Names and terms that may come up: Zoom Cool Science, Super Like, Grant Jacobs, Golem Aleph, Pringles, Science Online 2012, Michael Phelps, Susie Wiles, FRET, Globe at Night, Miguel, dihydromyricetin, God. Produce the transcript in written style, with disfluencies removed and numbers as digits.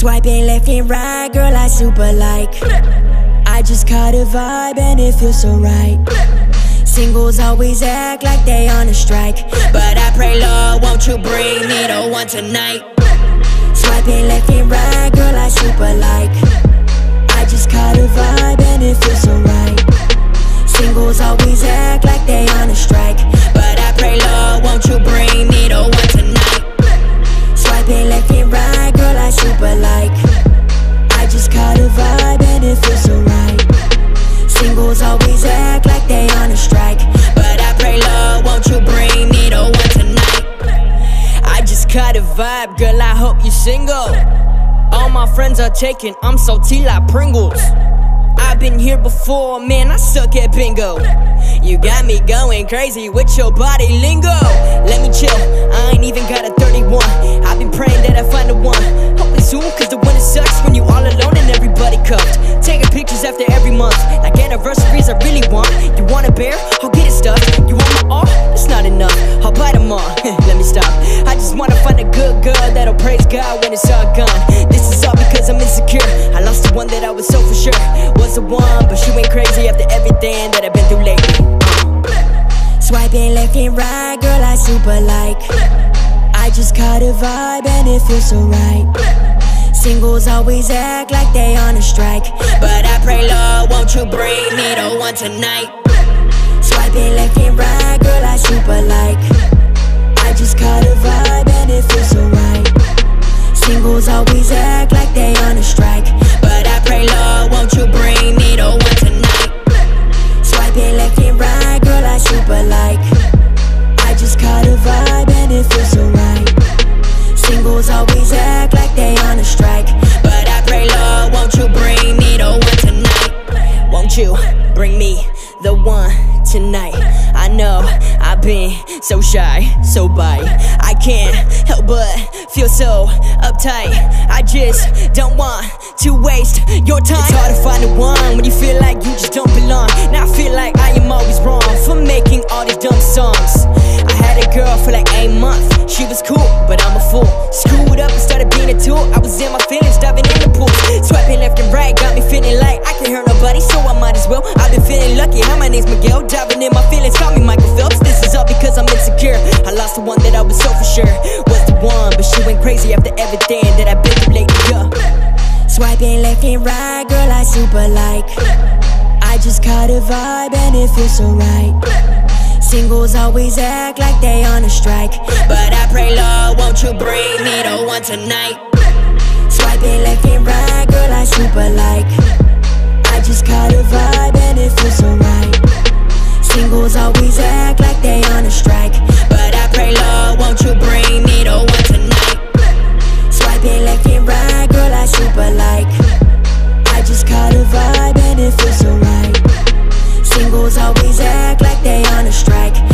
Swiping left and right, girl, I super like. I just caught a vibe and it feels so right. Singles always act like they on a strike, but I pray, Lord, won't you bring me the one tonight. Swiping left and right, girl, I super like. I just caught a vibe and it feels so right. Singles always act like they on a strike, but I pray, Lord, won't you bring me the one tonight. Swiping left and right, girl, I super like. I just caught a vibe and it feels so right. Singles always act like they on a strike, but I pray, Lord, won't you bring me the one tonight. I just caught a vibe, girl, I hope you single. All my friends are taken, I'm so T like Pringles. I've been here before, man, I suck at bingo. You got me going crazy with your body lingo. Let me chill, I ain't even got a 31. I've been praying that I find the one, hopefully soon, cause the winter sucks when you all alone and everybody cuffed. Taking pictures after every month, like anniversaries I really want. You want a bear? I'll get it stuffed. You want my all? That's not enough, I'll buy them all. Let me stop, I just wanna find a good girl that'll praise God when it's all gone. This is all because I'm insecure, I lost the one that I was so for sure was the one, but you ain't crazy after everything that I've been through lately. Swiping left and right, girl, I super like. I just caught a vibe and it feels so right. Singles always act like they on a strike, but I pray, Lord, won't you bring me the one tonight. Swiping left and right, girl, I super like. I just caught a vibe and it feels so right. Singles always act like they on a strike, but I pray, Lord, won't you bring me the one tonight. Swiping left and right, girl, I super like. I just caught a vibe and it feels so right. Singles always act like they on a strike, but I pray, Lord, won't you bring me the one tonight. Won't you bring me the one tonight? I know I've been so shy, so bite, I can't help but feel so uptight. I just don't want to waste your time. It's hard to find the one when you feel like you just don't belong. Now I feel like I am always wrong for making all these dumb songs. I had a girl for like 8 months, she was cool, but I'm a fool. Screwed up and started being a tool, I was in my feelings, diving in the pool. Swiping left and right, got me feeling like I can't hurt nobody, so I might as well. I've been feeling lucky, hi, my name's Miguel, diving in my feelings, call me Michael Phelps. This is all because I'm insecure, I lost the one that I was so for sure was the one, but she went crazy after everything that I've been through lately, yeah. Swiping left and right, girl, I super like. I just caught a vibe and it feels so right. Singles always act like they on a strike, but I pray, Lord, won't you bring me the one tonight. Swiping left and right, girl, I super like. I just caught a vibe and it feels so right. Singles always act like they on a strike, but I pray, Lord, won't you bring me the one tonight. Swiping left and right, girl, I super like. I just caught a vibe and it feels so right. Singles always act like they on a strike.